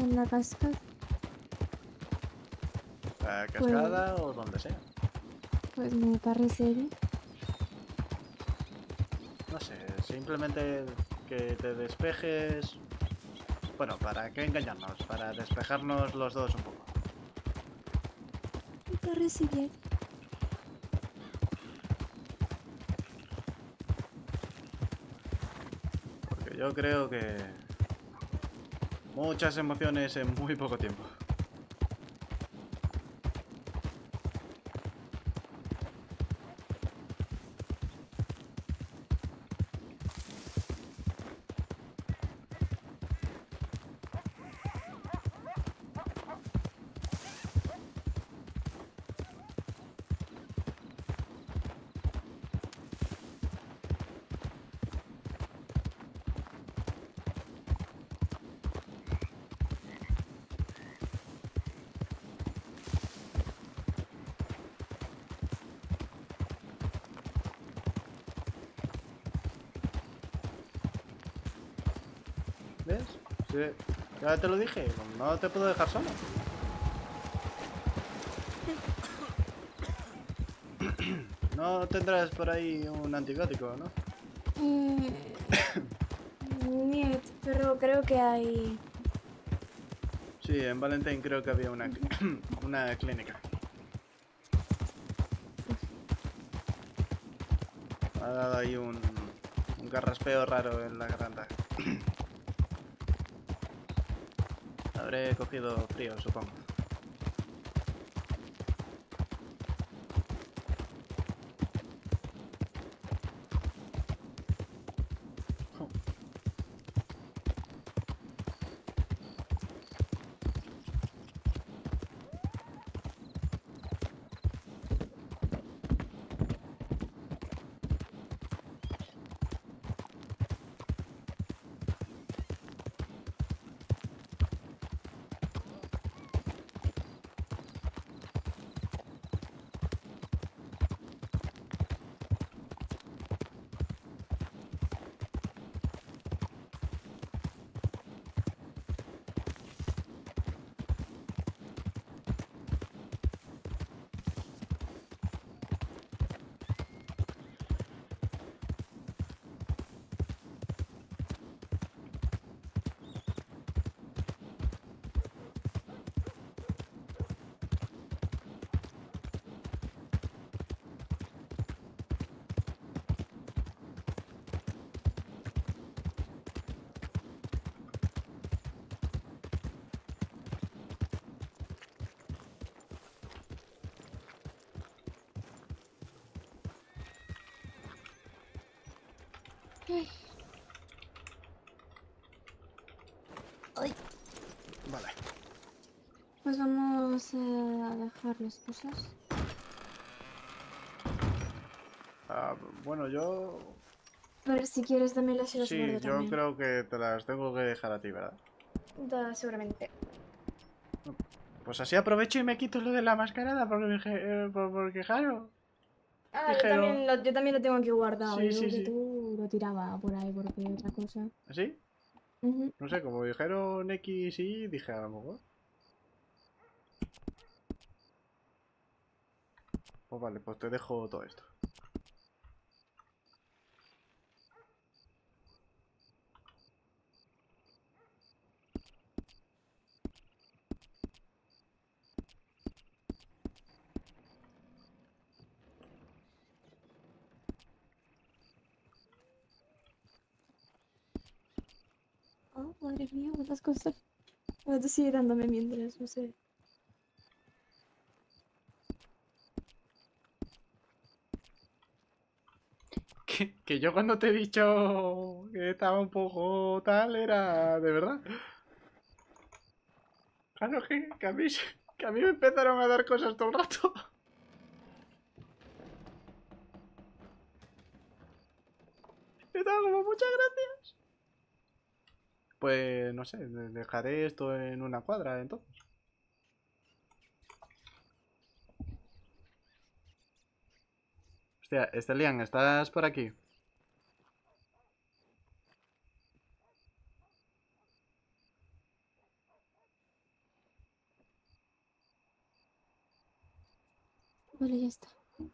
En la cascada. ¿La cascada pues, o donde sea? Pues me parece bien. No sé, simplemente que te despejes... Bueno, ¿para qué engañarnos? Para despejarnos los dos un poco. Me parece bien. Porque yo creo que... muchas emociones en muy poco tiempo. ¿Ves? Sí. Ya te lo dije, no te puedo dejar solo. No tendrás por ahí un antibiótico, ¿no? Pero creo que hay... Sí, en Valentine creo que había una, una clínica. Ha dado ahí un carraspeo raro en la garganta. Habré cogido frío, supongo. Ay. Vale. Pues vamos a dejar las cosas. Ah, bueno, yo... Pero si quieres dame las y las guardo también. Sí, yo creo que te las tengo que dejar a ti, ¿verdad? Da, seguramente. Pues así aprovecho y me quito lo de la mascarada porque claro... Ah, yo también lo tengo que guardar. Sí, sí, sí. Tú lo tiraba por ahí porque otra cosa. ¿Sí? Uh-huh. No sé, como dijeron X y Y, dije a lo mejor. Pues vale, pues te dejo todo esto. Madre mía, cuántas cosas. Pero tú sigue dándome mientras, no sé. Que yo cuando te he dicho que estaba un poco tal, era de verdad. Claro que a mí me empezaron a dar cosas todo el rato. Estaba como muchas gracias. Pues no sé, dejaré esto en una cuadra entonces. Hostia, Estelian, ¿estás por aquí? Vale, ya está. A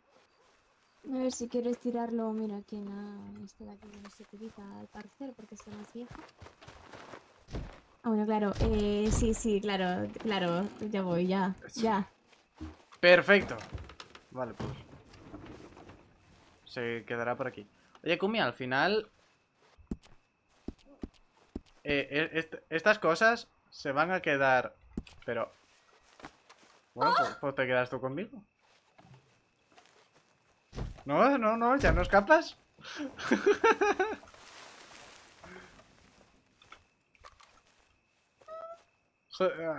ver si quiero estirarlo. Mira, aquí nada. Esto de aquí no se utiliza al parecer porque está más vieja. Ah, bueno, claro. Sí, claro, claro. Ya voy, ya. Ya. Perfecto. Vale, pues. Se quedará por aquí. Oye, Kumi, al final... estas cosas se van a quedar... Pero... Bueno, pues te quedas tú conmigo. No, ya no escapas.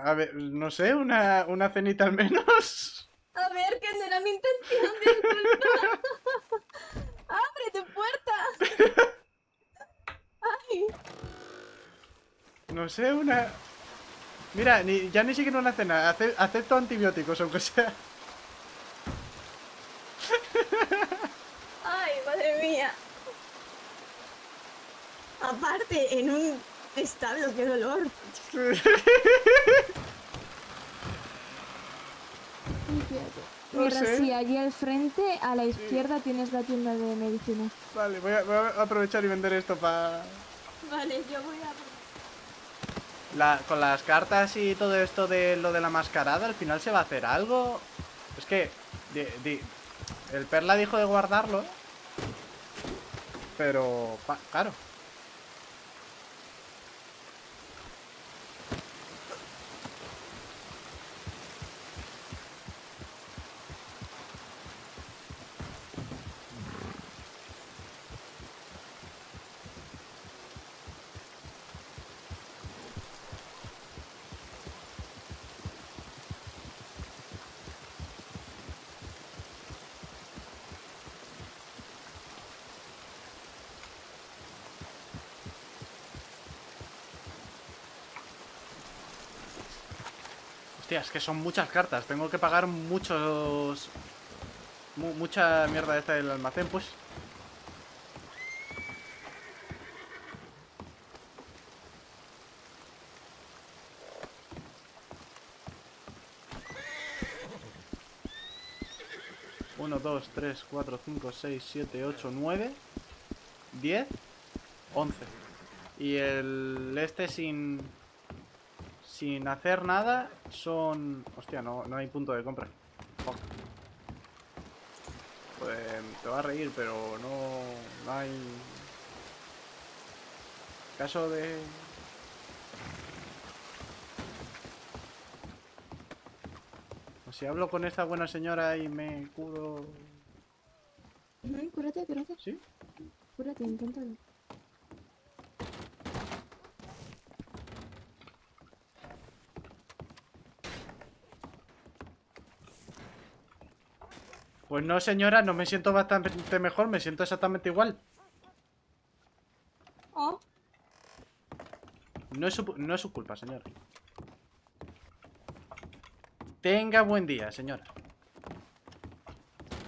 A ver, no sé, una cenita al menos. A ver, que no era mi intención de insultar. ¡Ábrete puerta! ¡Ay! No sé, una... Mira, ya ni siquiera una cena. Acepto antibióticos, aunque sea. Ay, madre mía. Aparte, en un establo, qué dolor. Mira, si allí al frente, a la izquierda, tienes la tienda de medicina. Vale, voy a aprovechar y vender esto para... Vale, yo voy a... Con las cartas y todo esto de lo de la mascarada, al final se va a hacer algo. Es que el Perla dijo de guardarlo, pero claro. Es que son muchas cartas, tengo que pagar mucha mierda esta del almacén, pues. Uno, dos, tres, cuatro, cinco, seis, siete, ocho, nueve, 10, 11. Y el este sin hacer nada son... Hostia, no hay punto de compra. Oh. Pues te va a reír, pero no hay... Caso de... Si hablo con esta buena señora y me curo... Cúrate. ¿Sí? Cúrate, inténtalo. Pues no, señora, no me siento bastante mejor, me siento exactamente igual. Oh. No es su culpa, señora. Tenga buen día, señora.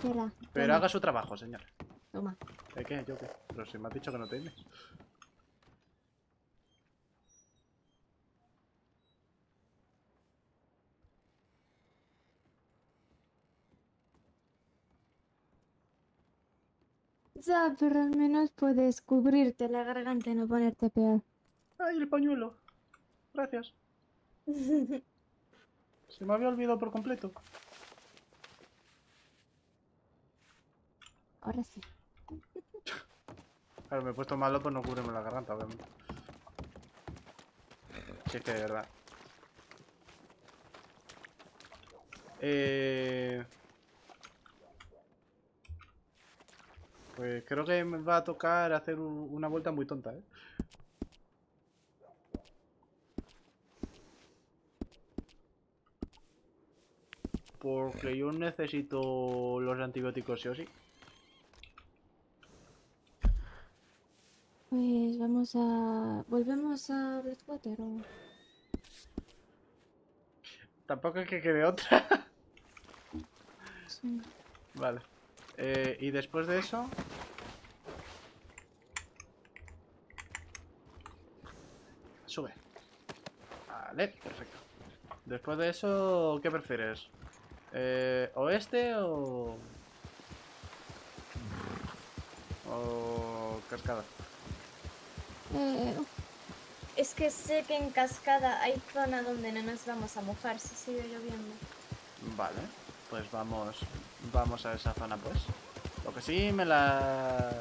Toma. Pero haga su trabajo, señora. Toma. ¿De qué? ¿Yo qué? Pero si me has dicho que no te imes. Ya, pero al menos puedes cubrirte la garganta y no ponerte peor. Ay, el pañuelo. Gracias. Se me había olvidado por completo. Ahora sí. Claro, me he puesto malo por no cubrirme la garganta, obviamente. Sí, es que de verdad. Pues creo que me va a tocar hacer una vuelta muy tonta, ¿eh? Porque yo necesito los antibióticos, sí o sí. Pues vamos a... ¿Volvemos a Blackwater o...? Tampoco es que quede otra. Sí. Vale. Y después de eso... Sube. Vale, perfecto. Después de eso, ¿qué prefieres? ¿Oeste o cascada? Es que sé que en cascada hay zona donde no nos vamos a mojar si sigue lloviendo. Vale, pues vamos a esa zona pues. Lo que sí me vas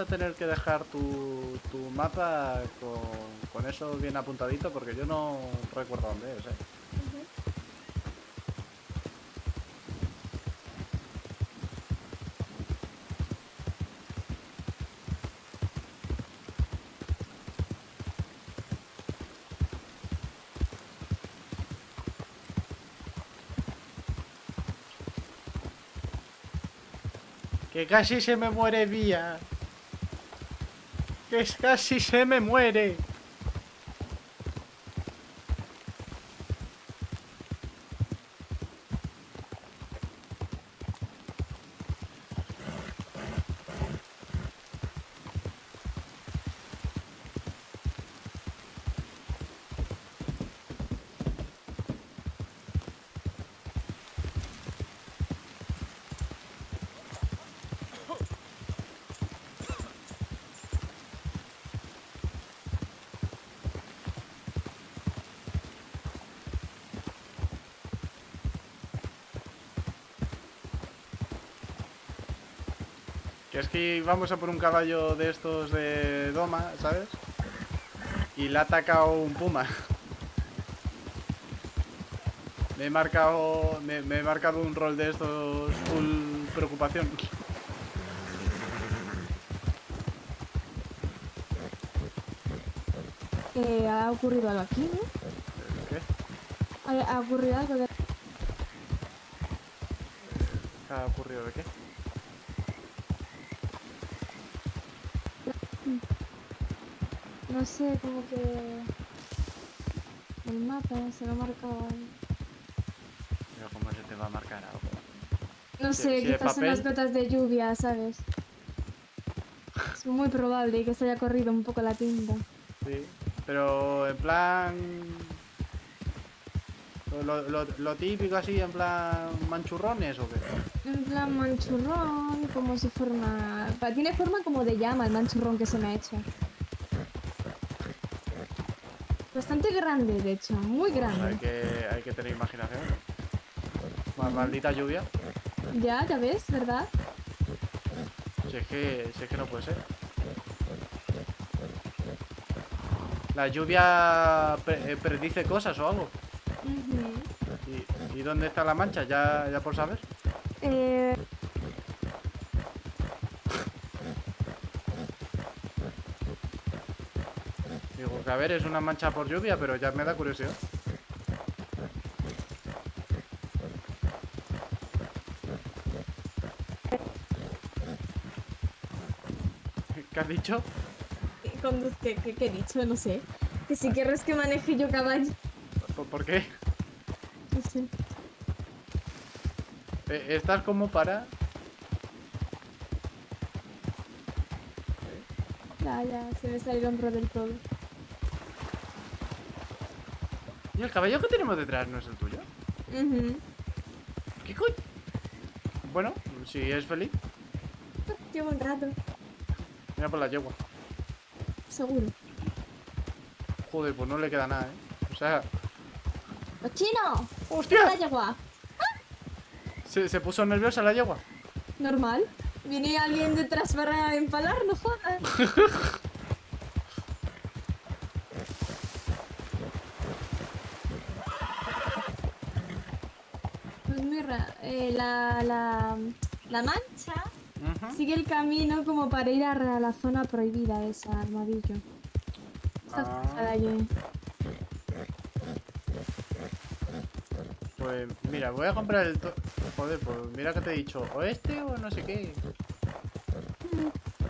a tener que dejar tu mapa con eso bien apuntadito porque yo no recuerdo dónde es, Que casi se me muere Vía. Que casi se me muere. Que es que vamos a por un caballo de estos de doma, ¿sabes? Y le ha atacado un puma. Me he marcado un rol de estos full preocupación. Ha ocurrido algo aquí, ¿no? ¿Qué? ¿Ha ocurrido algo de...? ¿Ha ocurrido de qué? No sé, como que el mapa se lo ha marcado ahí. Pero como se te va a marcar algo. No sé, si quizás son las gotas de lluvia, ¿sabes? Es muy probable que se haya corrido un poco la tinta. Sí, pero en plan... Lo típico así, en plan manchurrones o qué. En plan manchurrón, como si forma... Tiene forma como de llama el manchurrón que se me ha hecho. Bastante grande, de hecho, muy grande. Hay que tener imaginación. Maldita lluvia. Ya ves, ¿verdad? Si es que no puede ser. La lluvia predice cosas o algo. ¿Y dónde está la mancha? ¿Ya por saber? Digo que a ver, es una mancha por lluvia, pero ya me da curiosidad. ¿Qué has dicho? ¿Qué he dicho? No sé. Que si quieres que maneje yo caballo. ¿Por qué? No sé. ¿Estás como para...? Ya, se me salió el hombro del todo. ¿Y el caballo que tenemos detrás no es el tuyo? ¿Qué coño? Bueno, si es feliz. Llevo un rato. Mira por la yegua. Seguro. Joder, pues no le queda nada, ¿eh? O sea... ¡Cochino! ¡Hostia! La yegua. ¿Ah? ¿Se puso nerviosa la yegua? Normal. Viene alguien detrás para empalar, no jodas. Pues mira, la mancha sigue el camino como para ir a la zona prohibida esa, armadillo. Está forzada allí. Pues mira, voy a comprar el... Joder, pues mira que te he dicho, oeste o no sé qué.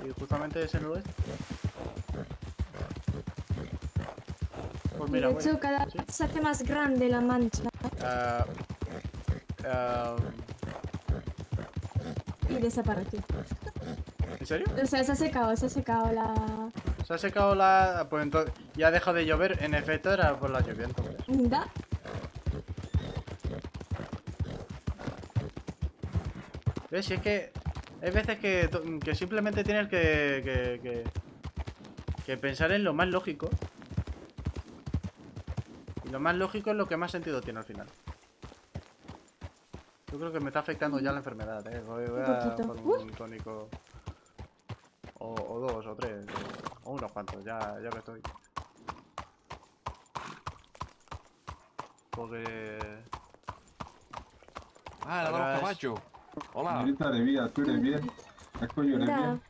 Y justamente es el oeste. Pues mira, de hecho, bueno, cada vez se hace más grande la mancha. Y desapareció. ¿En serio? O sea, se ha secado la... Pues entonces, ya dejó de llover, en efecto era por la lluvia entonces. ¿Ves? Si es que hay veces que simplemente tienes que pensar en lo más lógico. Y lo más lógico es lo que más sentido tiene al final. Yo creo que me está afectando ya la enfermedad, ¿eh? Voy a por un tónico. O dos, o tres. O unos cuantos, ya que estoy. Porque... Ah, la de los Camacho. Hola. Señorita de vida, tú eres bien. Escoyo, eres bien.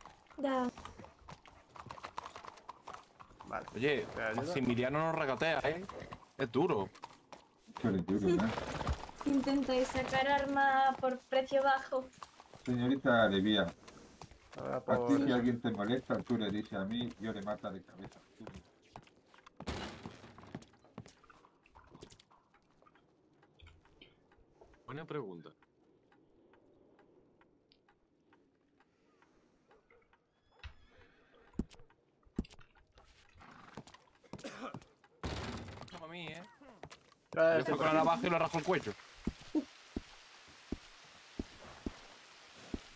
Vale. Oye, Maximiliano no regatea, ¿eh? Es duro. Es duro, ¿eh? Intenté sacar armas por precio bajo. Señorita Alevía, a ti si alguien te molesta, tú le dices a mí, yo le mato de cabeza. Buena pregunta. Como a mí, ¿eh? Yo fui con la navaja y lo arrasó el cuello.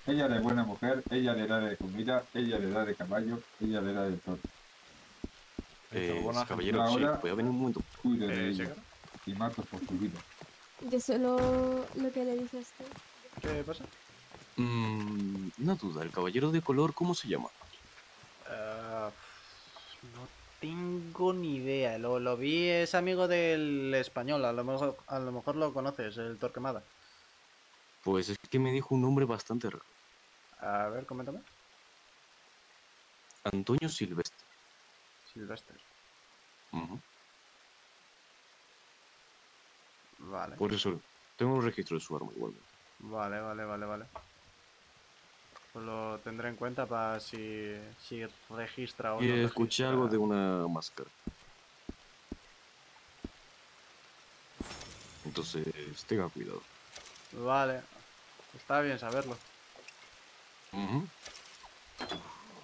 Ella era buena mujer, ella le da de comida, ella le da de caballo, ella le da de todo. Caballero, ahora, sí, voy a venir un momento. Cuida de ella y mato por tu vida. Yo solo lo que le dije a usted. ¿Qué pasa? Una duda, ¿el caballero de color cómo se llama? No tengo ni idea. Lo vi, es amigo del español, a lo mejor lo conoces, el Torquemada. Pues es que me dijo un nombre bastante raro. A ver, coméntame. Antonio Silvestre. Silvestre. Vale. Por eso, tengo un registro de su arma igualmente. Vale. Pues lo tendré en cuenta para si registra o no. Escuché algo de una máscara. Entonces, tenga cuidado. Vale. Está bien saberlo.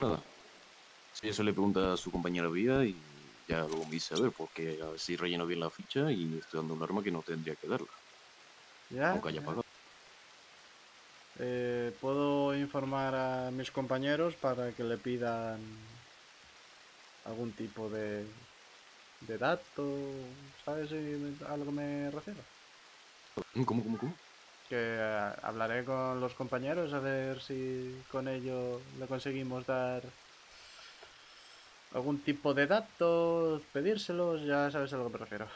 Nada. Si eso le pregunta a su compañera Vía y ya lo voy a saber, porque a ver si relleno bien la ficha y estoy dando un arma que no tendría que darla. ¿Ya? Aunque haya pagado. Puedo informar a mis compañeros para que le pidan algún tipo de dato. ¿Sabes si a lo que me refiero? ¿Cómo? Que hablaré con los compañeros a ver si con ello le conseguimos dar algún tipo de datos, pedírselos, ya sabes a lo que me refiero.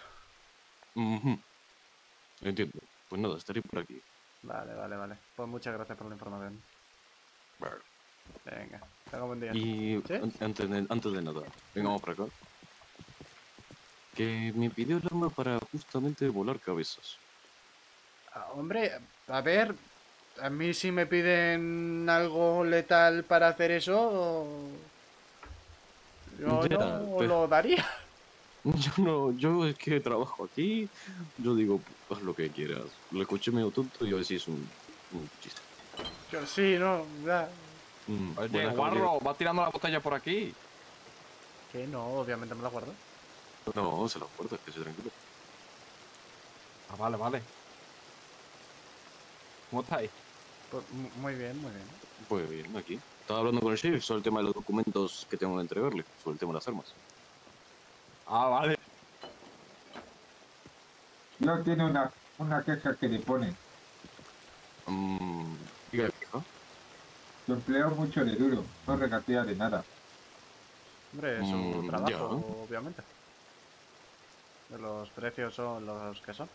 Entiendo. Pues nada, estaré por aquí. Vale. Pues muchas gracias por la información. Vale. Venga, tenga un buen día. Y ¿sí? antes de nada, vengamos para acá. Que me pidió el arma para justamente volar cabezas. Hombre, a ver, a mí si me piden algo letal para hacer eso, yo ya, no pero... lo daría. Yo es que trabajo aquí, yo digo, haz lo que quieras. Lo escuché medio tonto y a ver si es un chiste. Yo sí, no, ya. Oye, guarro, vas tirando la botella por aquí. Que no, obviamente me la guardo. No, se la guardo, es que se tranquilo. Ah, vale. ¿Cómo estáis? Pues, muy bien. Pues bien, aquí. Estaba hablando con el sheriff sobre el tema de los documentos que tengo que entregarle, sobre el tema de las armas. Ah, vale. No tiene una queja que le pone. ¿Qué queja? Lo empleo mucho de duro, no regatea de nada. Hombre, es un trabajo, ya, ¿eh? Obviamente. Los precios son los que son.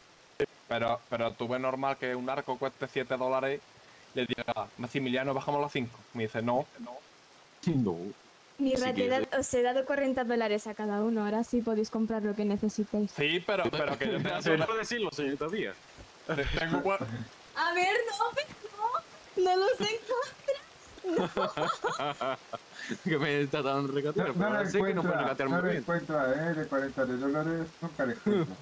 Pero tú ves normal que un arco cueste $7, le diga, Maximiliano, bajamos a 5. Me dice, no. Mi ratera os he dado $40 a cada uno, ahora sí podéis comprar lo que necesitéis. Sí, pero que yo te hago... No puedo decirlo, señorita Díaz. A ver, no los encuentro. Que me está dando un recateo, pero ahora sé que no puedo recatear muy bien. No lo encuentra, de $40, nunca le encuentro.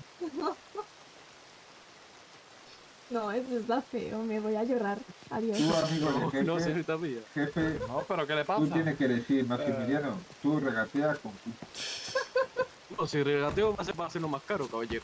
No, eso está feo, me voy a llorar. Adiós. Tú, amigo de jefe, no, señorita Vía. Jefe, no, pero ¿qué le pasa? Tú tienes que decir, Maximiliano, tú regateas con... No, si regateo va a ser más caro, caballero.